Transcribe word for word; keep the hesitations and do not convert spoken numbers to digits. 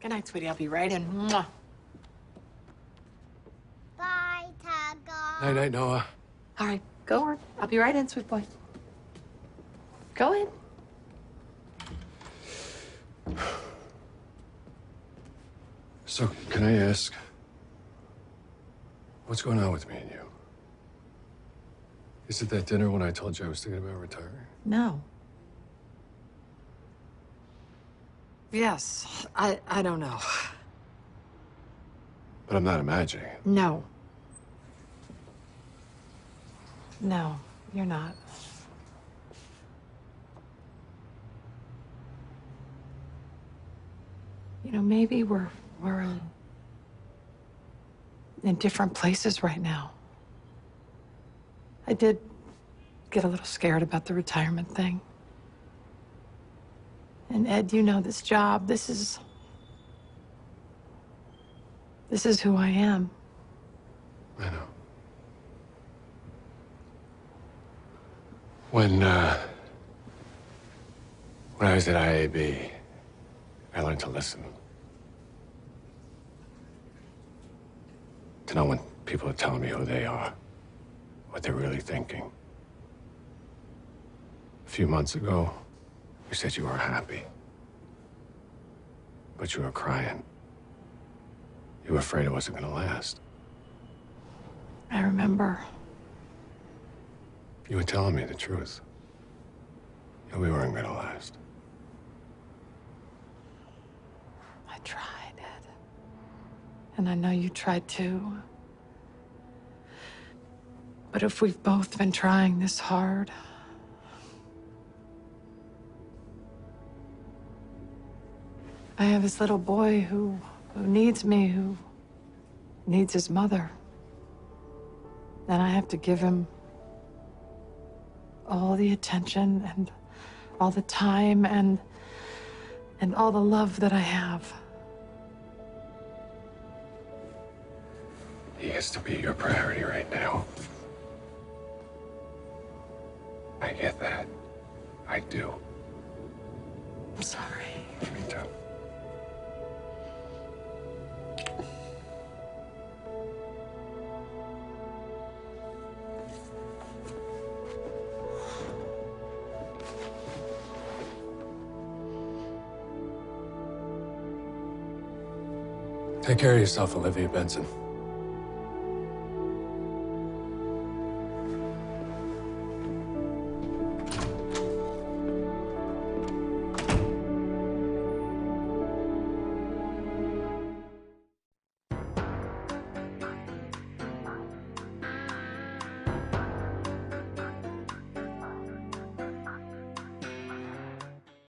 Good night, sweetie. I'll be right in. Mwah. Bye, Tuggle. Night, night, Noah. All right, go on. I'll be right in, sweet boy. Go in. So, can I ask, what's going on with me and you? Is it that dinner when I told you I was thinking about retiring? No. Yes, I, I don't know. But I'm not imagining it. No. No, you're not. You know, maybe we're, we're in, in different places right now. I did get a little scared about the retirement thing. And Ed, you know this job, this is, this is who I am. I know. When, uh, when I was at I A B, I learned to listen. To know when people are telling me who they are, what they're really thinking. A few months ago, you said you were happy, but you were crying. You were afraid it wasn't gonna last. I remember. You were telling me the truth. And we weren't gonna last. I tried, Ed. And I know you tried too. But if we've both been trying this hard, I have this little boy who, who needs me, who needs his mother. And I have to give him all the attention and all the time and, and all the love that I have. He has to be your priority right now. I get that. I do. I'm sorry. Me too. Take care of yourself, Olivia Benson.